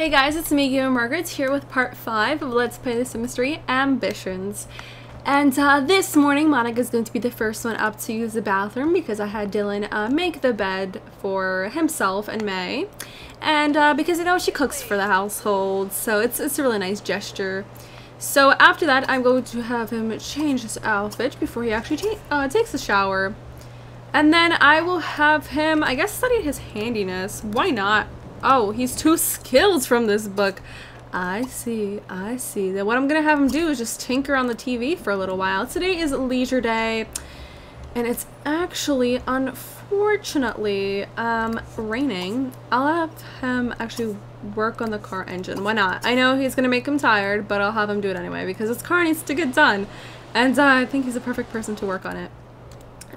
Hey guys, it's Miggio and Margaret here with part 5 of Let's Play The Sims 3 Ambitions. And this morning, Monica's going to be the first one up to use the bathroom because I had Dylan make the bed for himself and May. And because, you know, she cooks for the household, so it's a really nice gesture. So after that, I'm going to have him change his outfit before he actually takes a shower. And then I will have him, I guess, study his handiness. Why not? Oh, he's 2 skills from this book. I see. Then what I'm gonna have him do is just tinker on the TV for a little while. Today is leisure day, and it's actually, unfortunately, raining. I'll have him actually work on the car engine. Why not? I know he's gonna make him tired, but I'll have him do it anyway because his car needs to get done, and I think he's a perfect person to work on it.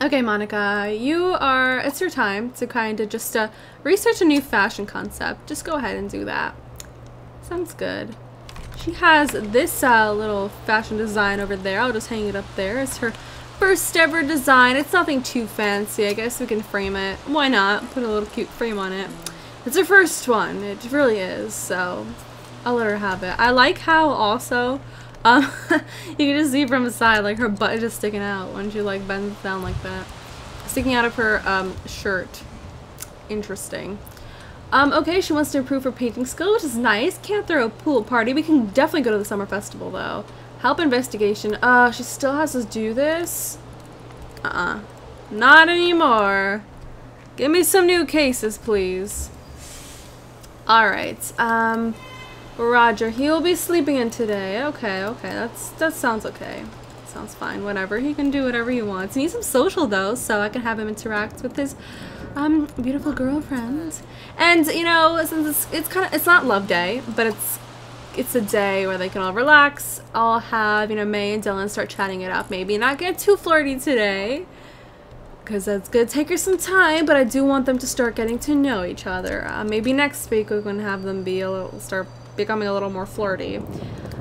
Okay, Monica, it's your time to kind of just research a new fashion concept. Just go ahead and do that. Sounds good. She has this little fashion design over there. I'll just hang it up there. It's her first ever design. It's nothing too fancy. I guess we can frame it. Why not? Put a little cute frame on it. It's her first one. It really is, so I'll let her have it. I like how also... you can just see from the side, like, her butt is just sticking out when she, like, bends down like that. Sticking out of her, shirt. Interesting. Okay, she wants to improve her painting skill, which is nice. Can't throw a pool party. We can definitely go to the summer festival, though. Help investigation. She still has to do this? Not anymore. Give me some new cases, please. Alright, Roger, he'll be sleeping in today. Okay, that sounds okay. Sounds fine, whatever. He can do whatever he wants. He needs some social, though, so I can have him interact with his beautiful girlfriend. And, you know, since it's kind of, it's not love day, but it's a day where they can all relax. I'll have, you know, May and Dylan start chatting it up, maybe not get too flirty today, because that's gonna take her some time, but I do want them to start getting to know each other. Maybe next week we can have them becoming a little more flirty.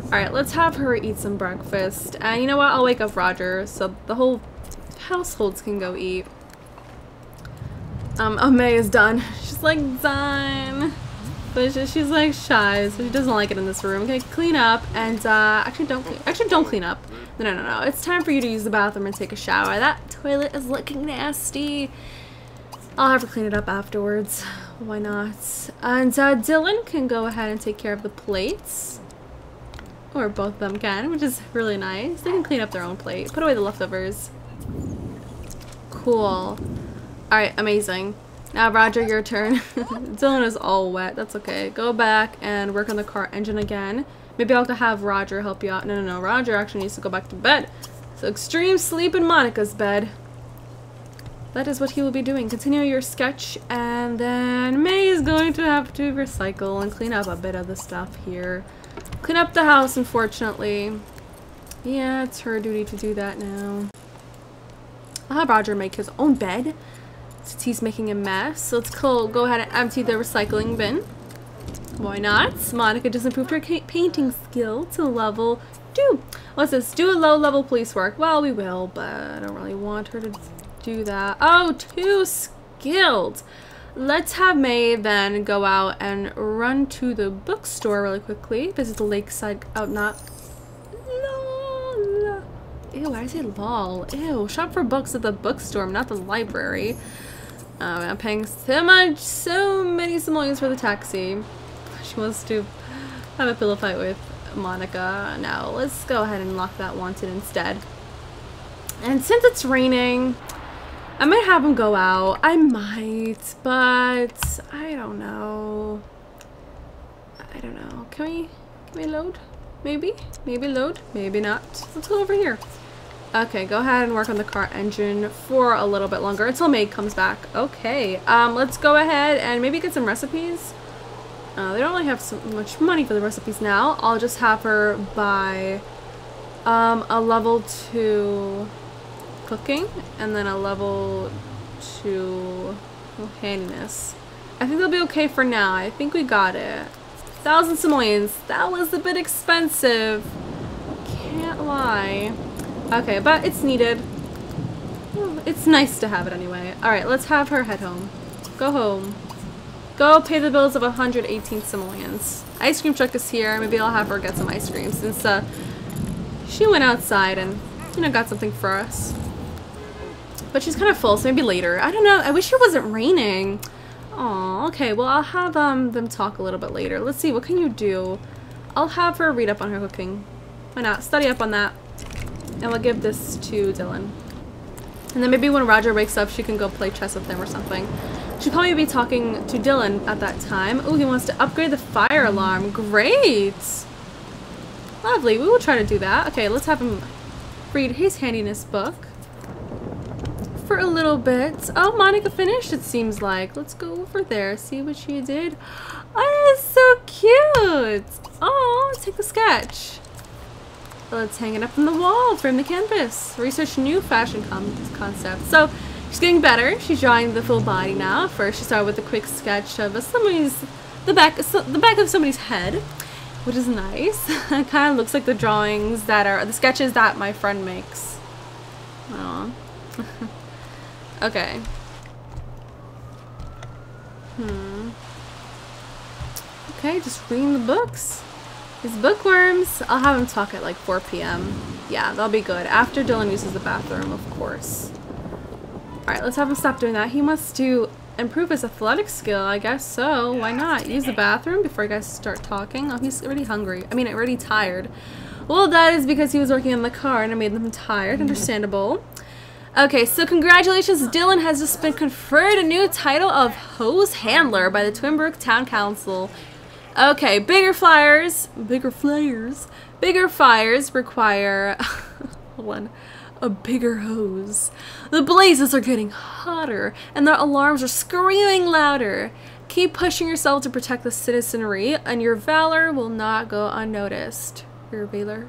Alright, let's have her eat some breakfast. And you know what? I'll wake up Roger so the whole households can go eat. Oh, May is done. She's like, done. But she's like shy, so she doesn't like it in this room. Okay, clean up and actually don't clean up. No. It's time for you to use the bathroom and take a shower. That toilet is looking nasty. I'll have to clean it up afterwards. Why not? And Dylan can go ahead and take care of the plates. Or both of them can, which is really nice. They can clean up their own plate. Put away the leftovers. Cool. Alright, amazing. Now, Roger, your turn. Dylan is all wet. That's okay. Go back and work on the car engine again. Maybe I'll have Roger help you out. No. Roger actually needs to go back to bed. So extreme sleep in Monica's bed. That is what he will be doing. Continue your sketch, and then May is going to have to recycle and clean up a bit of the stuff here. Clean up the house, unfortunately. Yeah, it's her duty to do that now. I'll have Roger make his own bed since he's making a mess. So let's go ahead and empty the recycling bin. Why not? Monica just improved her painting skill to level 2. What's this? Do a low-level police work. Well, we will, but I don't really want her to... do that. Oh, 2 skilled. Let's have May then go out and run to the bookstore really quickly. Visit the lakeside. Oh, not. Lol. Ew, why did I say lol? Ew, shop for books at the bookstore, not the library. I'm paying so many simoleons for the taxi. She wants to have a pillow fight with Monica. Now, let's go ahead and lock that wanted instead. And since it's raining, I might have him go out. I might, but I don't know. Can we load? Maybe load, maybe not. Let's go over here. Okay, go ahead and work on the car engine for a little bit longer until May comes back. Okay, let's go ahead and maybe get some recipes. They don't really have so much money for the recipes now. I'll just have her buy a level 2... cooking, and then a level 2 handiness. I think they'll be okay for now. I think we got it. 1,000 simoleons. That was a bit expensive. Can't lie. Okay, but it's needed. It's nice to have it anyway. Alright, let's have her head home. Go home. Go pay the bills of 118 simoleons. Ice cream truck is here. Maybe I'll have her get some ice cream since she went outside and, you know, got something for us. But she's kind of full, so maybe later. I don't know. I wish it wasn't raining. Aw, okay. Well, I'll have them talk a little bit later. Let's see. What can you do? I'll have her read up on her cooking. Why not? Study up on that. And we'll give this to Dylan. And then maybe when Roger wakes up, she can go play chess with him or something. She'll probably be talking to Dylan at that time. Ooh, he wants to upgrade the fire alarm. Great! Lovely. We will try to do that. Okay, let's have him read his handiness book. For a little bit. Oh, Monica finished, it seems like. Let's go over there, see what she did. Oh, that's so cute! Oh, take the sketch. Let's hang it up on the wall, frame the canvas. Research new fashion concepts. So, she's getting better. She's drawing the full body now. First, she started with a quick sketch of the back of somebody's head, which is nice. It kind of looks like the drawings that are the sketches that my friend makes. Oh. Okay. Okay, just reading the books. His bookworms. I'll have him talk at like 4 p.m. Yeah, that'll be good. After Dylan uses the bathroom, of course. Alright, let's have him stop doing that. He wants to improve his athletic skill, I guess so. Why not? Use the bathroom before you guys start talking. Oh, he's already hungry. I mean, already tired. Well, that is because he was working in the car and it made them tired. Understandable. Okay, so congratulations, Dylan has just been conferred a new title of Hose Handler by the Twinbrook Town Council. Okay, bigger fires require a bigger hose. The blazes are getting hotter and their alarms are screaming louder. Keep pushing yourself to protect the citizenry and your valor will not go unnoticed. Your valor?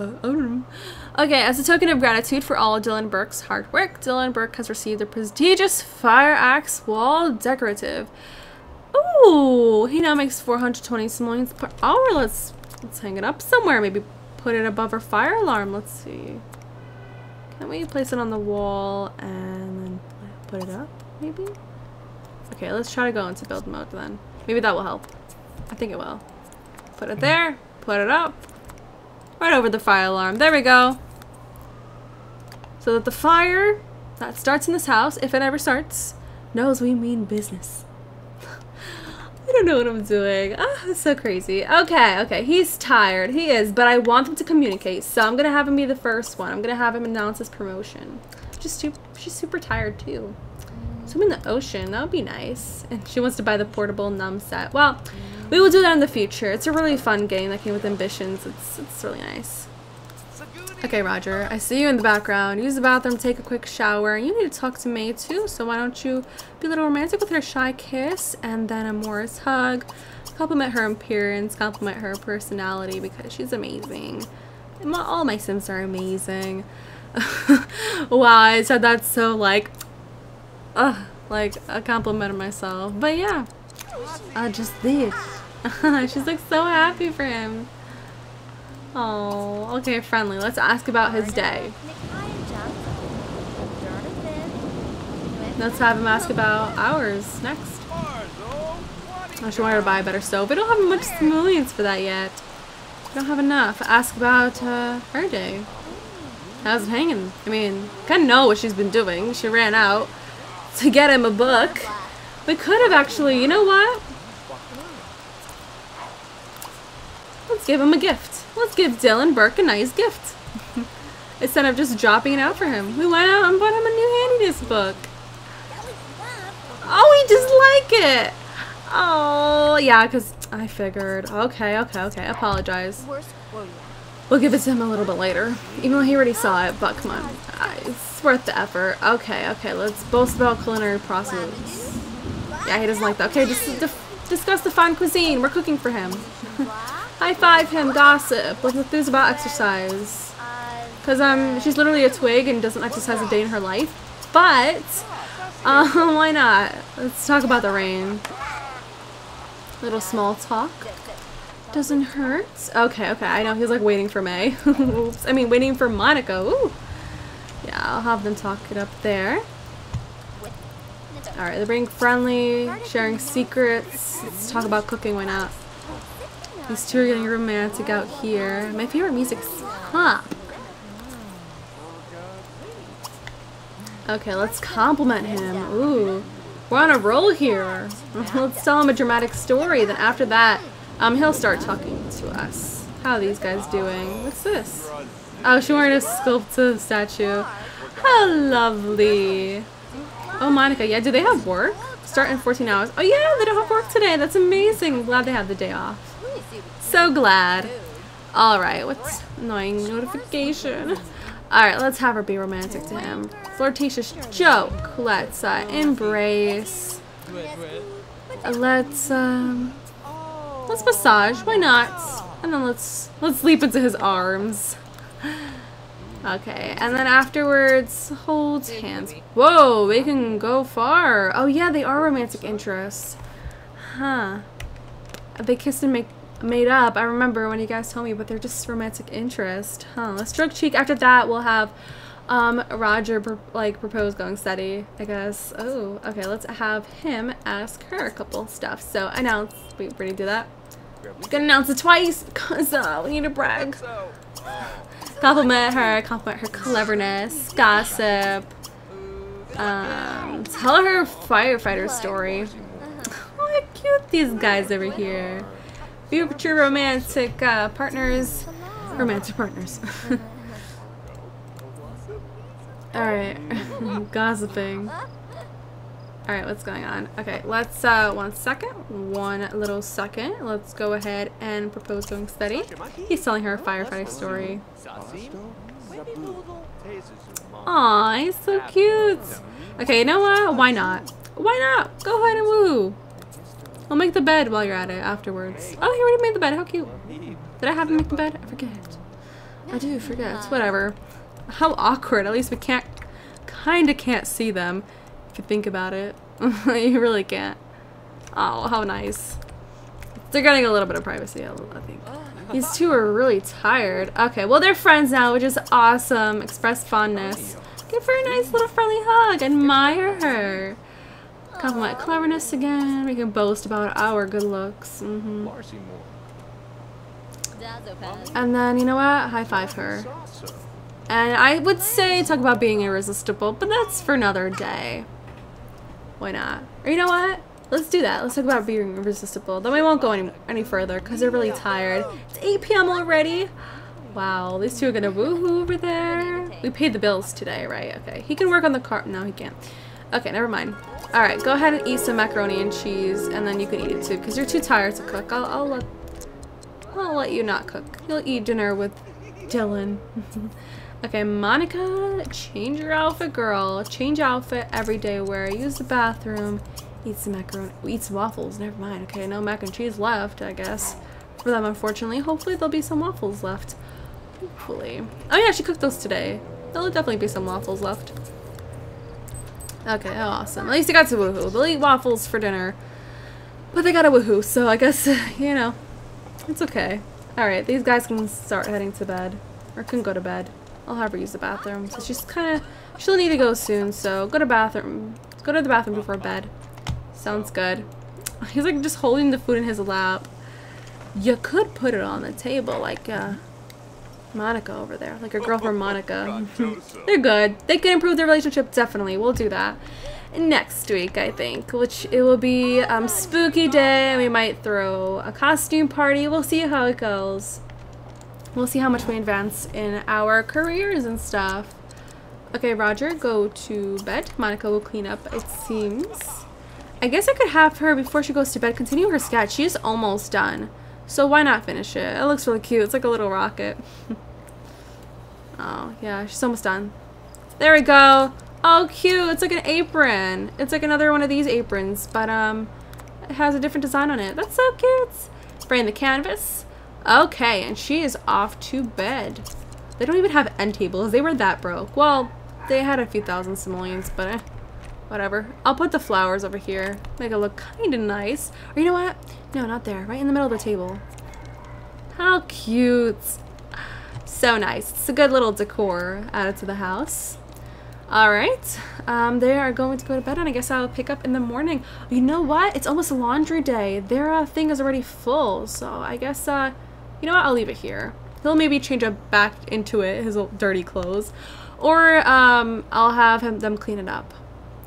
Okay, as a token of gratitude for all Dylan Burke's hard work, Dylan Burke has received the prestigious Fire Axe Wall Decorative. Ooh, he now makes 420 simoleons per hour. Let's hang it up somewhere. Maybe put it above our fire alarm. Let's see. Can we place it on the wall and then put it up, maybe? Okay, let's try to go into build mode then. Maybe that will help. I think it will. Put it there. Put it up. Right over the fire alarm. There we go. So that the fire that starts in this house, if it ever starts, knows we mean business. I don't know what I'm doing. Ah, oh, it's so crazy. Okay, okay. He's tired. He is, but I want them to communicate. So I'm going to have him be the first one. I'm going to have him announce his promotion. She's super tired too. Swim in the ocean. That would be nice. And she wants to buy the portable numb set. Well, we will do that in the future. It's a really fun game that came with ambitions. It's really nice. Okay, Roger. I see you in the background. Use the bathroom, take a quick shower. You need to talk to May too, so why don't you be a little romantic with her shy kiss and then a Morris hug. Compliment her appearance, compliment her personality because she's amazing. And all my Sims are amazing. Wow, I said that so like I complimented myself. But yeah. Just this. She's like so happy for him. Oh, okay, friendly. Let's ask about his day. Let's have him ask about ours next. I should want her to buy a better stove. We don't have much simoleons for that yet. We don't have enough. Ask about her day. How's it hanging? I mean, kind of know what she's been doing. She ran out to get him a book. We could have actually, you know what? Let's give him a gift. Let's give Dylan Burke a nice gift. Instead of just dropping it out for him. We went out and bought him a new handiness book. Oh, he just liked it. Oh, yeah, because I figured. Okay, okay, okay. I apologize. We'll give it to him a little bit later. Even though he already saw it, but come on. It's worth the effort. Okay, okay. Let's boast about culinary processes. Yeah, he doesn't like that. Okay, just discuss the fine cuisine. We're cooking for him. High five him, gossip. Let's enthuse about exercise. Cause she's literally a twig and doesn't exercise a day in her life. But why not? Let's talk about the rain. Little small talk. Doesn't hurt. Okay, okay. I know he's like waiting for May. Oops. I mean, waiting for Monica. Ooh. Yeah, I'll have them talk it up there. Alright, they're being friendly, sharing secrets. Let's talk about cooking, why not? These two are getting romantic out here. My favorite music's pop. Okay, let's compliment him. Ooh, we're on a roll here. Let's tell him a dramatic story. Then after that, he'll start talking to us. How are these guys doing? What's this? Oh, she wanted to sculpt the statue. How lovely. Oh, Monica, yeah, do they have work? Start in 14 hours. Oh yeah, they don't have work today. That's amazing. Glad they had the day off. So glad. Alright, what's annoying notification? Alright, let's have her be romantic to him. Flirtatious joke. Let's embrace. Let's massage. Why not? And then let's leap into his arms. Okay, and then afterwards, hold hands. Whoa, we can go far. Oh yeah, they are romantic interests. Huh. They kissed and made up. I remember when you guys told me, but they're just romantic interest. Huh. Let's stroke cheek. After that, we'll have Roger propose going steady, I guess. Oh, okay, let's have him ask her a couple stuff. So announce. Wait, we're gonna do that. We're gonna announce it twice because we need to brag. Compliment her cleverness, gossip, tell her firefighter story. Oh, how cute these guys over here. Future romantic partners. Romantic partners. Alright, gossiping. Alright, what's going on? Okay, let's, one little second. Let's go ahead and propose going steady. He's telling her a firefighter story. Aw, he's so cute. Okay, you know what? Why not? Why not? Go ahead and woo. I'll make the bed while you're at it afterwards. Oh, he already made the bed. How cute. Did I have him make the bed? I forget. I do forget. Whatever. How awkward. At least we kinda can't see them. Think about it. You really can't. Oh, how nice. They're getting a little bit of privacy, I think. These two are really tired. Okay, well, they're friends now, which is awesome. Express fondness. Give her a nice little friendly hug. Admire her. Compliment cleverness again. We can boast about our good looks. And then, you know what? High five her. And I would say talk about being irresistible, but that's for another day. Why not? Or you know what? Let's do that. Let's talk about being irresistible. Then we won't go any further because they're really tired. It's 8 p.m. already. Wow, these two are gonna woohoo over there. We paid the bills today, right? Okay. He can work on the car. No, he can't. Okay, never mind. All right, go ahead and eat some macaroni and cheese, and then you can eat it too because you're too tired to cook. I'll let you not cook. You'll eat dinner with Dylan. Okay, Monica, change your outfit, girl. Change outfit, everyday wear. Use the bathroom. Eat some macaroni. Eat some waffles. Never mind. Okay, no mac and cheese left, I guess. For them, unfortunately. Hopefully, there'll be some waffles left. Hopefully. Oh, yeah, she cooked those today. There'll definitely be some waffles left. Okay, oh, awesome. At least they got to woohoo. They'll eat waffles for dinner. But they got a woohoo, so I guess, you know, it's okay. Alright, these guys can start heading to bed. Or can go to bed. I'll have her use the bathroom. So she's kind of... She'll need to go soon, so go to bathroom. Go to the bathroom before bed. Sounds good. He's like just holding the food in his lap. You could put it on the table like Monica over there. Like your girlfriend Monica. They're good. They can improve their relationship, definitely. We'll do that next week, I think. Which it will be spooky day. We might throw a costume party. We'll see how it goes. We'll see how much we advance in our careers and stuff. Okay, Roger, go to bed. Monica will clean up, it seems. I guess I could have her, before she goes to bed, continue her sketch. She is almost done. So why not finish it? It looks really cute. It's like a little rocket. Oh, yeah, she's almost done. There we go. Oh, cute. It's like an apron. It's like another one of these aprons, but it has a different design on it. That's so cute. Spray in the canvas. Okay, and she is off to bed. They don't even have end tables. They were that broke. Well, they had a few thousand simoleons, but whatever. I'll put the flowers over here. Make it look kind of nice. Or you know what? No, not there. Right in the middle of the table. How cute. So nice. It's a good little decor added to the house. All right, they are going to go to bed, and I guess I'll pick up in the morning. You know what? It's almost laundry day. Their thing is already full, so I guess, you know what? I'll leave it here. He'll maybe change up back into it, his old dirty clothes, or I'll have them clean it up.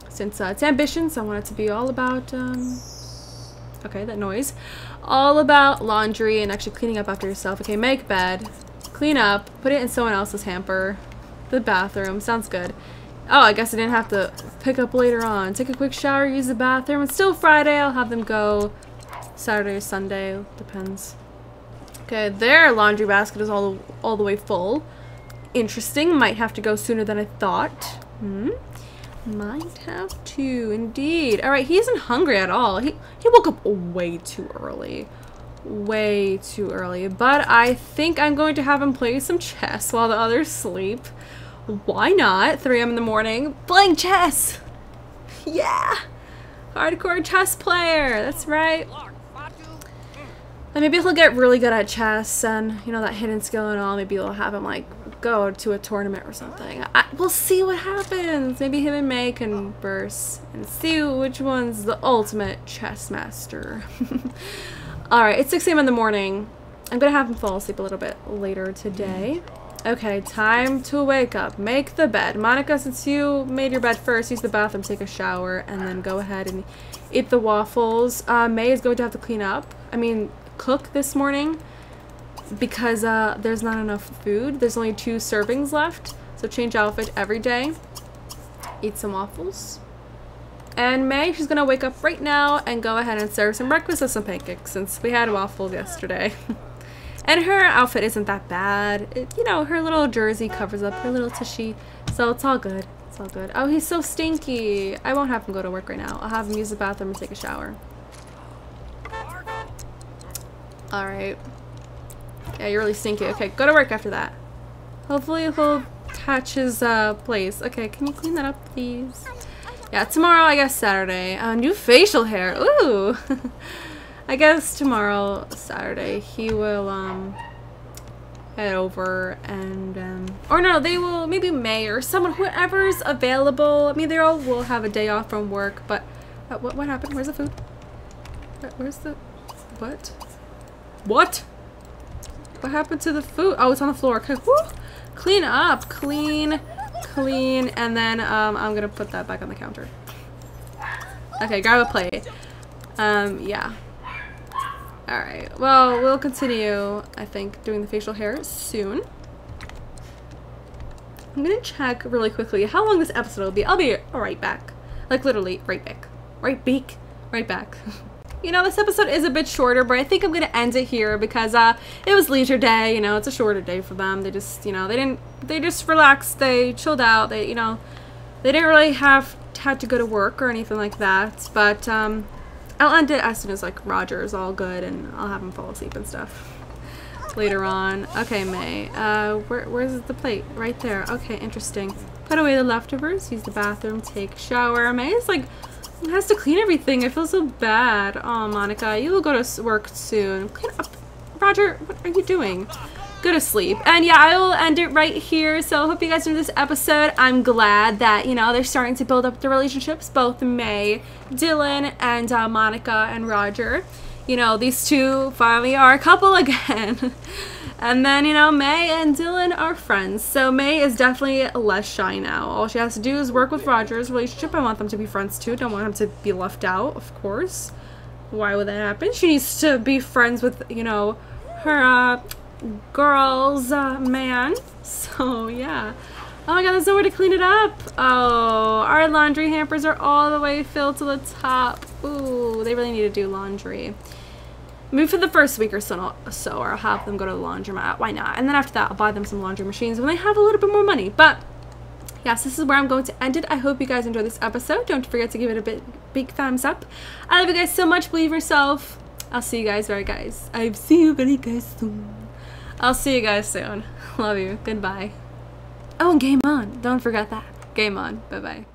Since it's Ambitions, I want it to be all about, okay, that noise. All about laundry and actually cleaning up after yourself. Okay, make bed, clean up, put it in someone else's hamper, the bathroom, sounds good. Oh, I guess I didn't have to pick up later on. Take a quick shower, use the bathroom. It's still Friday. I'll have them go Saturday or Sunday. Depends. Okay, their laundry basket is all the way full. Interesting. Might have to go sooner than I thought. Hmm. Might have to, indeed. All right, he isn't hungry at all. He woke up way too early. Way too early. But I think I'm going to have him play some chess while the others sleep. Why not? 3 a.m. in the morning, playing chess. Yeah, hardcore chess player. That's right. And maybe he'll get really good at chess, and you know, that hidden skill and all. Maybe we'll have him like go to a tournament or something. We'll see what happens. Maybe him and May can converse and see which one's the ultimate chess master. All right, it's 6 a.m. in the morning. I'm gonna have him fall asleep a little bit later today. Okay, time to wake up. Make the bed. Monica, since you made your bed first, use the bathroom, take a shower, and then go ahead and eat the waffles. May is going to have to clean up. I mean, cook this morning because there's not enough food. There's only 2 servings left, so change outfit every day. Eat some waffles. And May, she's going to wake up right now and go ahead and serve some breakfast with some pancakes since we had waffles yesterday. And her outfit isn't that bad. It, you know, her little jersey covers up her little tushy. So it's all good. It's all good. Oh, he's so stinky. I won't have him go to work right now. I'll have him use the bathroom and take a shower. All right. Yeah, you're really stinky. Okay, go to work after that. Hopefully he'll catch his place. Okay, can you clean that up, please? Yeah, tomorrow, I guess Saturday. New facial hair. Ooh. I guess tomorrow, Saturday, he will, head over and, or no, they will, maybe May or someone, whoever's available. I mean, they all will have a day off from work, but, what happened? Where's the food? Where's the, what? What? What happened to the food? Oh, it's on the floor. Okay, woo! Clean up, clean, and then, I'm gonna put that back on the counter. Okay, grab a plate. Yeah. Alright, well, we'll continue, I think, doing the facial hair soon. I'm gonna check really quickly how long this episode will be. I'll be right back. Like, literally, right back. Right back. You know, this episode is a bit shorter, but I think I'm gonna end it here because, it was leisure day, you know, it's a shorter day for them. They just, you know, they just relaxed, they chilled out, they, you know, they didn't really had to go to work or anything like that, but, I'll end it as soon as, like, Roger is all good and I'll have him fall asleep and stuff later on. Okay, May. Where's the plate? Right there. Okay, interesting. Put away the leftovers. Use the bathroom. Take a shower. May is, like, has to clean everything. I feel so bad. Oh, Monica, you will go to work soon. Clean up. Roger, what are you doing? Go to sleep. And yeah, I will end it right here. So I hope you guys enjoyed this episode. I'm glad that, you know, they're starting to build up their relationships, both May, Dylan, and Monica and Roger. You know, these two finally are a couple again. And then, you know, May and Dylan are friends. So May is definitely less shy now. All she has to do is work with Roger's relationship. I want them to be friends too. Don't want him to be left out, of course. Why would that happen? She needs to be friends with, you know, her, girls, man. So yeah. Oh my god, there's nowhere to clean it up. Oh, our laundry hampers are all the way filled to the top. Ooh, they really need to do laundry. Maybe for the first week or so, or I'll have them go to the laundromat. Why not? And then after that, I'll buy them some laundry machines when they have a little bit more money. But yes, this is where I'm going to end it. I hope you guys enjoyed this episode. Don't forget to give it a big thumbs up. I love you guys so much. Believe in yourself. I'll see you guys very guys. I'll see you very guys soon. I'll see you guys soon. Love you. Goodbye. Oh, and game on. Don't forget that. Game on. Bye-bye.